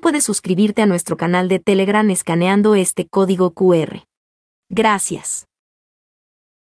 Puedes suscribirte a nuestro canal de Telegram escaneando este código QR. Gracias.